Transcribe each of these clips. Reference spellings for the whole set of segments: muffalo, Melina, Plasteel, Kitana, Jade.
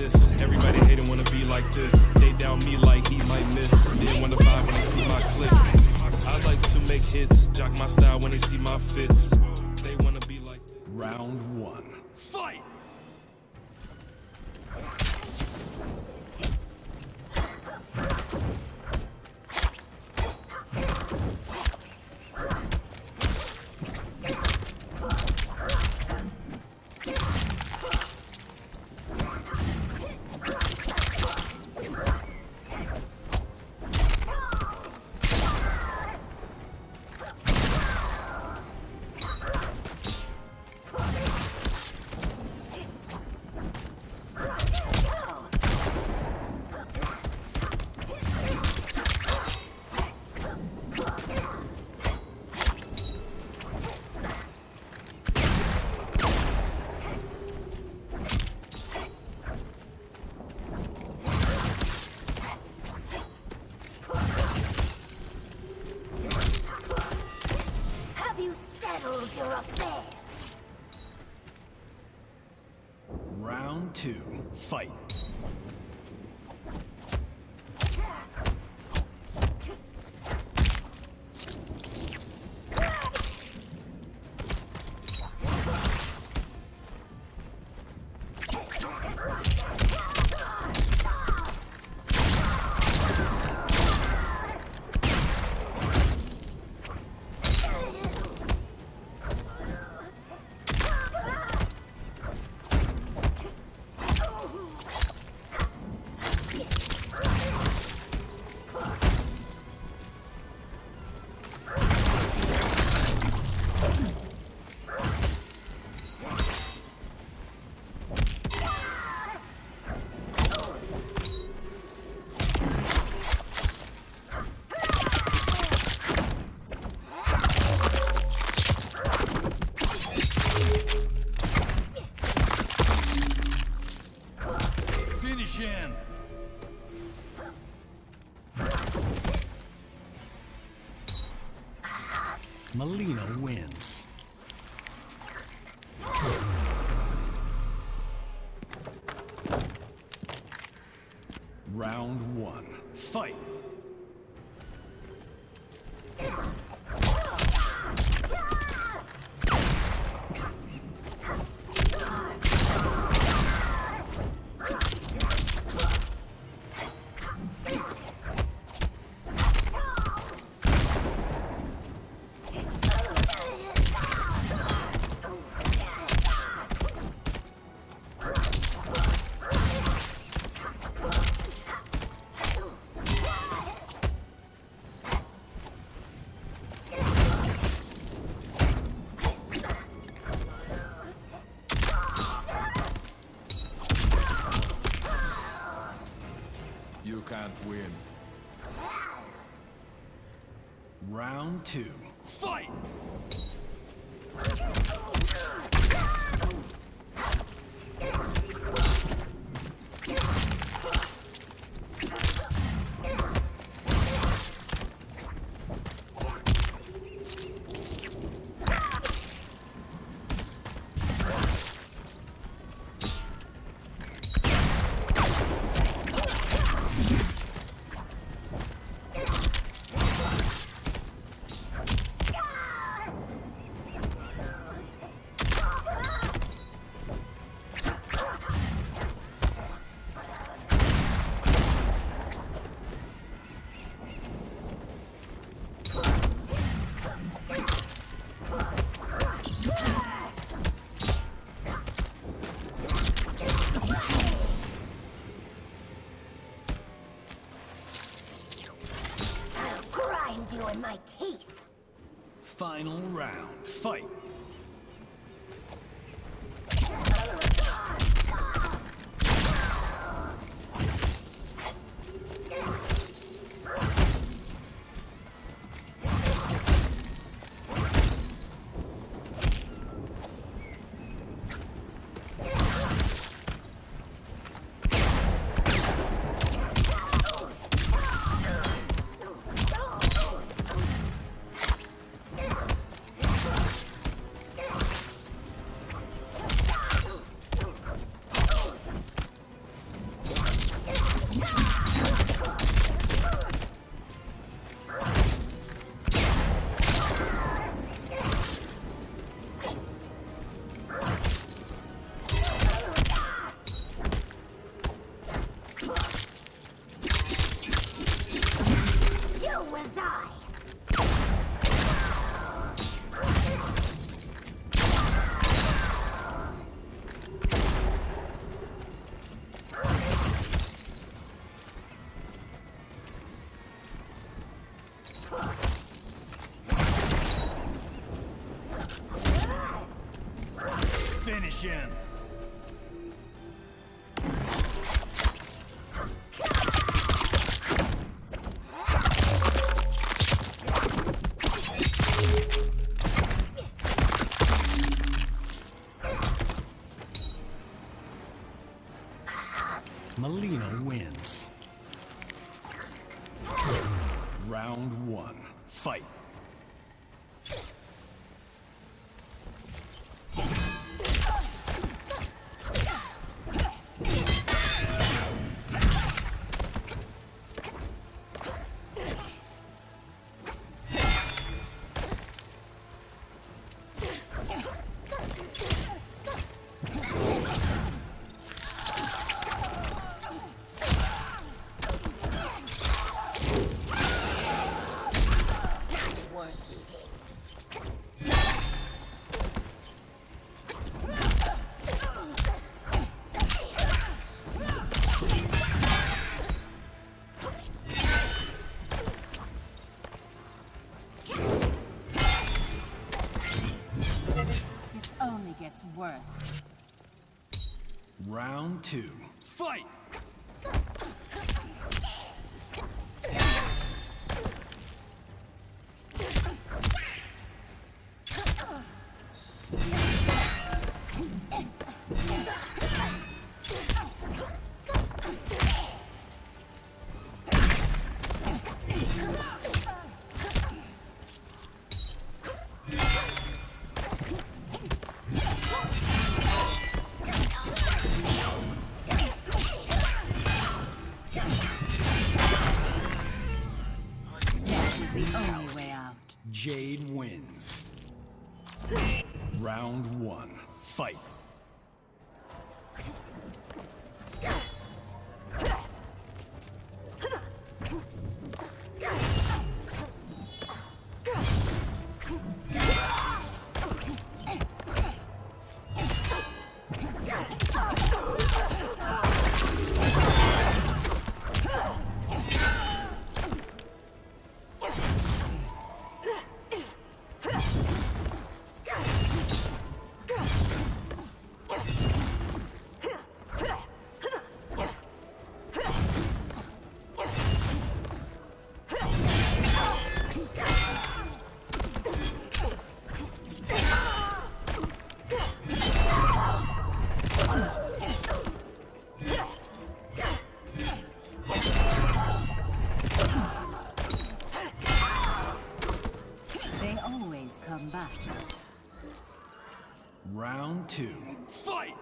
this. Everybody hating wanna be like this. They down me like he might miss. They wanna vibe when they see my clip. I like to make hits, jock my style when they see my fits. They wanna be like this. Round one. Fight! Round two, fight. Shin. Melina wins. Round one, fight. You can't win. Round two, fight! You in my teeth. Final round, fight. Finish him. Melina wins. Round one, fight. Worse. Round two, fight! Jade wins. Round one, fight. Round two, fight!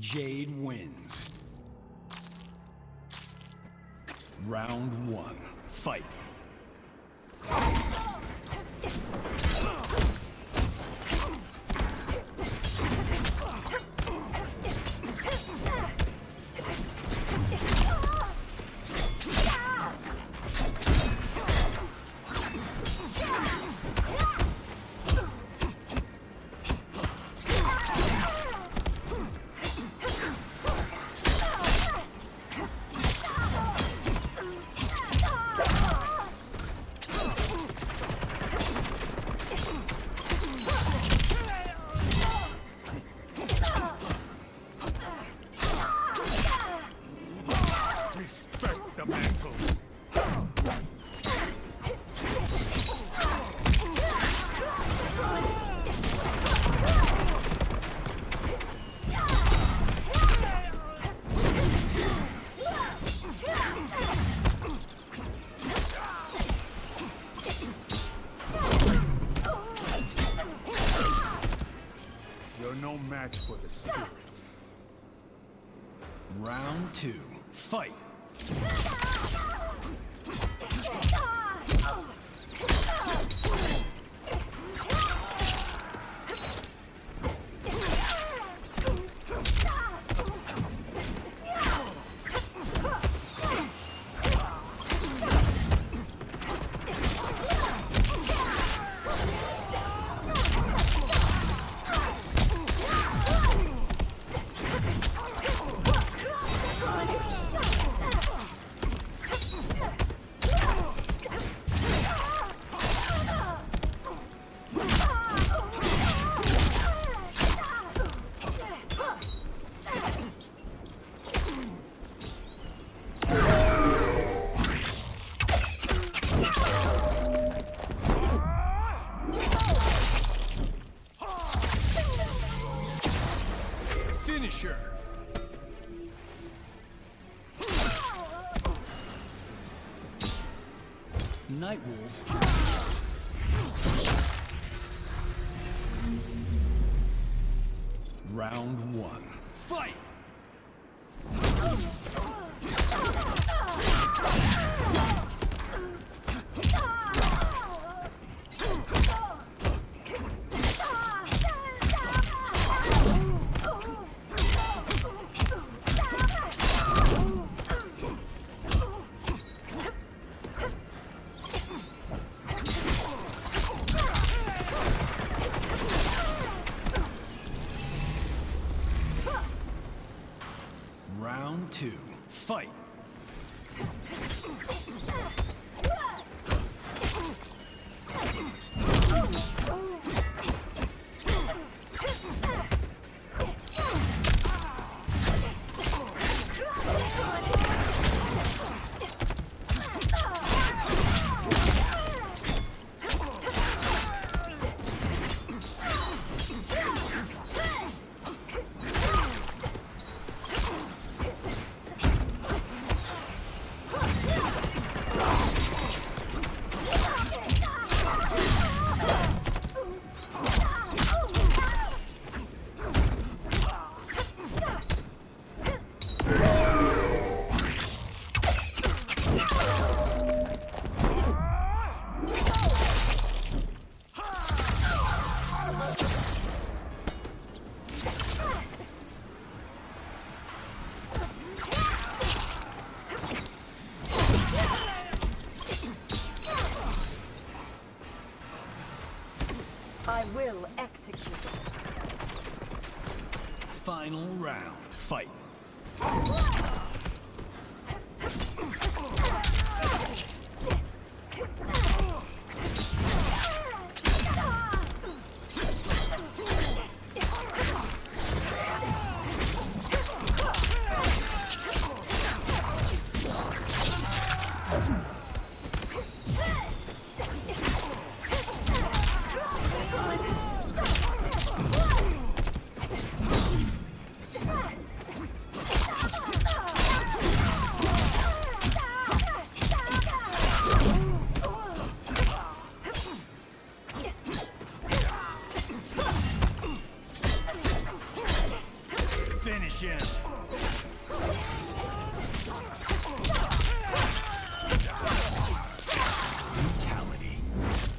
Jade wins. Round one, fight. match for the spirits. Round two, fight! Round one, fight! I will execute it. Final round, fight.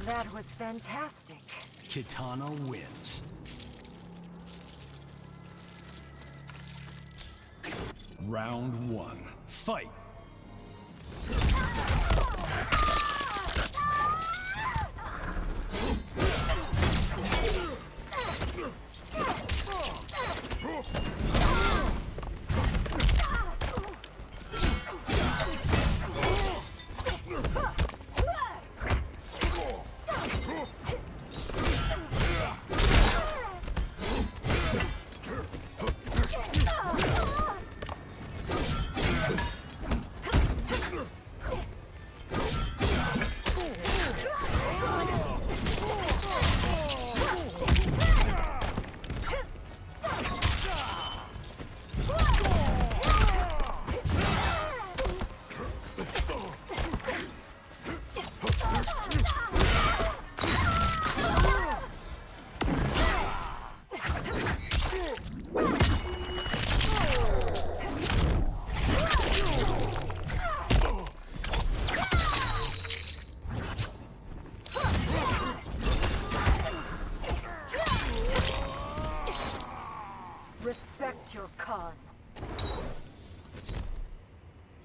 That was fantastic. Kitana wins. Round one, fight.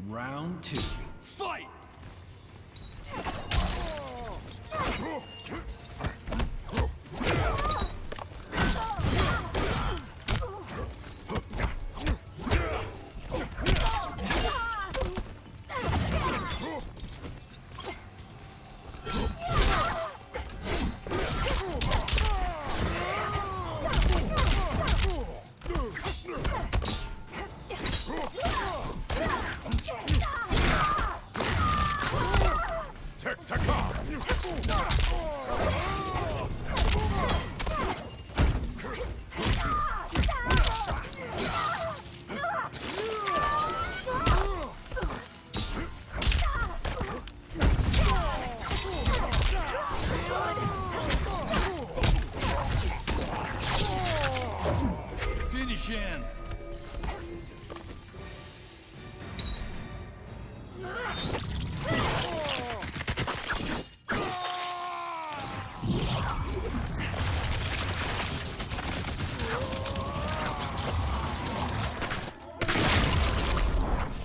Round 2. Fight!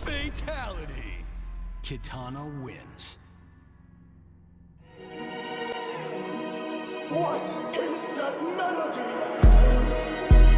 Fatality! Kitana wins. What is that melody?